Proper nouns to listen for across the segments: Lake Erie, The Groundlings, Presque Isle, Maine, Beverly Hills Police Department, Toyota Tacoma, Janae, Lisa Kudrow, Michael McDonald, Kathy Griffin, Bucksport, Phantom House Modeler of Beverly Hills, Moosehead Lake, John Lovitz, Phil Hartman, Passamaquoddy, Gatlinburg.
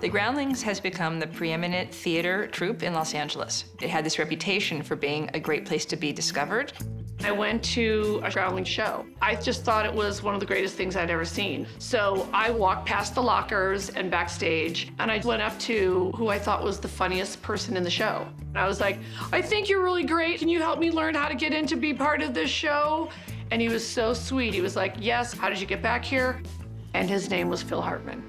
The Groundlings has become the preeminent theater troupe in Los Angeles. It had this reputation for being a great place to be discovered. I went to a Groundlings show. I just thought it was one of the greatest things I'd ever seen. So I walked past the lockers and backstage, and I went up to who I thought was the funniest person in the show. And I was like, I think you're really great. Can you help me learn how to get in to be part of this show? And he was so sweet. He was like, yes, how did you get back here? And his name was Phil Hartman.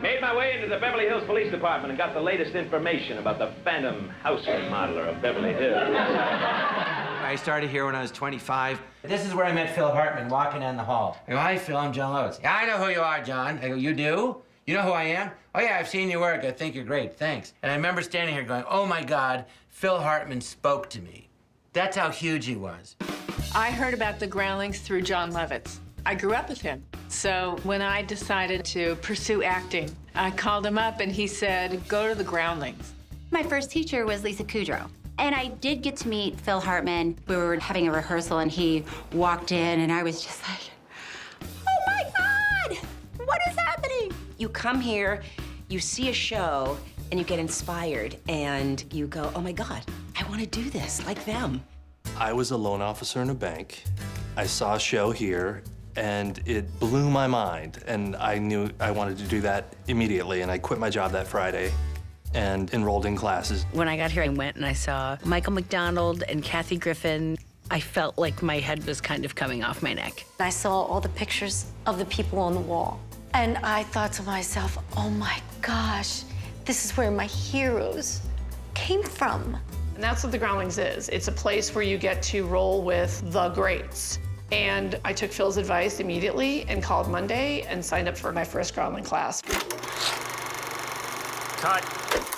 Made my way into the Beverly Hills Police Department and got the latest information about the Phantom House Modeler of Beverly Hills. I started here when I was 25. This is where I met Phil Hartman, walking down the hall. I go, hi, Phil, I'm John Lovitz. Yeah, I know who you are, John. I go, you do? You know who I am? Oh, yeah, I've seen your work. I think you're great, thanks. And I remember standing here going, oh, my God, Phil Hartman spoke to me. That's how huge he was. I heard about the Groundlings through John Lovitz. I grew up with him. So when I decided to pursue acting, I called him up, and he said, go to the Groundlings. My first teacher was Lisa Kudrow. And I did get to meet Phil Hartman. We were having a rehearsal, and he walked in, and I was just like, oh, my God, what is happening? You come here, you see a show, and you get inspired, and you go, oh, my God, I want to do this like them. I was a loan officer in a bank. I saw a show here, and it blew my mind, and I knew I wanted to do that immediately, and I quit my job that Friday and enrolled in classes. When I got here, I went and I saw Michael McDonald and Kathy Griffin. I felt like my head was kind of coming off my neck. I saw all the pictures of the people on the wall, and I thought to myself, oh my gosh, this is where my heroes came from. And that's what the Groundlings is. It's a place where you get to roll with the greats. And I took Phil's advice immediately and called Monday and signed up for my first Groundling class. Cut.